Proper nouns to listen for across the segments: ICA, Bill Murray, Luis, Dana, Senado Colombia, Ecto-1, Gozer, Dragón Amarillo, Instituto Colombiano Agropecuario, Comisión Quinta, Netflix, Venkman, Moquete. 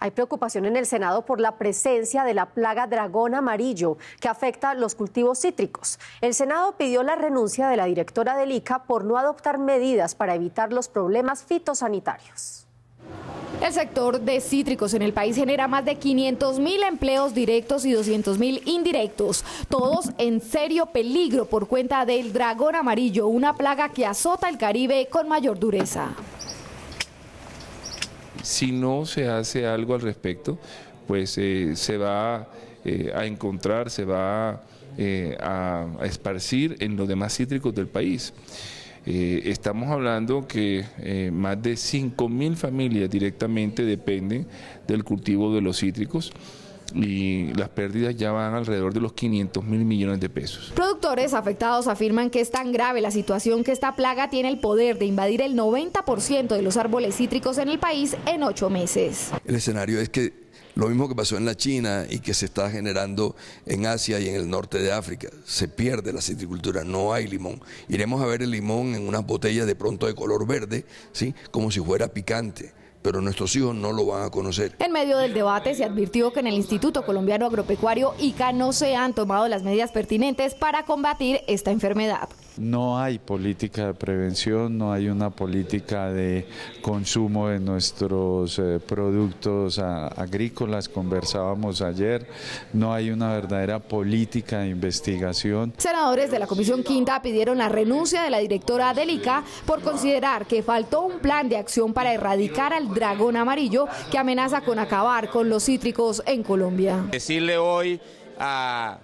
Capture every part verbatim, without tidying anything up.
Hay preocupación en el Senado por la presencia de la plaga Dragón Amarillo que afecta los cultivos cítricos. El Senado pidió la renuncia de la directora del I C A por no adoptar medidas para evitar los problemas fitosanitarios. El sector de cítricos en el país genera más de quinientos mil empleos directos y doscientos mil indirectos, todos en serio peligro por cuenta del dragón amarillo, una plaga que azota el Caribe con mayor dureza. Si no se hace algo al respecto, pues eh, se va eh, a encontrar, se va eh, a, a esparcir en los demás cítricos del país. Eh, estamos hablando que eh, más de cinco mil familias directamente dependen del cultivo de los cítricos y las pérdidas ya van alrededor de los quinientos mil millones de pesos. Productores afectados afirman que es tan grave la situación que esta plaga tiene el poder de invadir el noventa por ciento de los árboles cítricos en el país en ocho meses. El escenario es que lo mismo que pasó en la China y que se está generando en Asia y en el norte de África, se pierde la citricultura, no hay limón. Iremos a ver el limón en unas botellas de pronto de color verde, ¿sí?, como si fuera picante, pero nuestros hijos no lo van a conocer. En medio del debate se advirtió que en el Instituto Colombiano Agropecuario, I C A, no se han tomado las medidas pertinentes para combatir esta enfermedad. No hay política de prevención, no hay una política de consumo de nuestros eh, productos a, agrícolas, conversábamos ayer, no hay una verdadera política de investigación. Senadores de la Comisión Quinta pidieron la renuncia de la directora del I C A por considerar que faltó un plan de acción para erradicar al dragón amarillo que amenaza con acabar con los cítricos en Colombia. Decirle hoy a,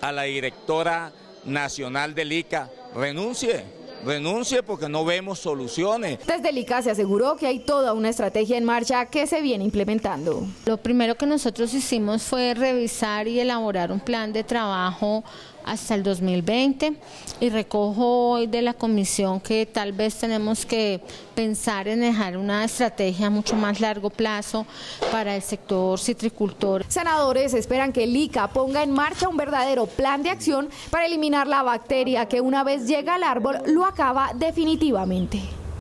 a la directora nacional del I C A, renuncie, renuncie porque no vemos soluciones. Desde el I C A se aseguró que hay toda una estrategia en marcha que se viene implementando. Lo primero que nosotros hicimos fue revisar y elaborar un plan de trabajo hasta el dos mil veinte y recojo hoy de la comisión que tal vez tenemos que pensar en dejar una estrategia mucho más largo plazo para el sector citricultor. Senadores esperan que el I C A ponga en marcha un verdadero plan de acción para eliminar la bacteria que una vez llega al árbol lo acaba definitivamente.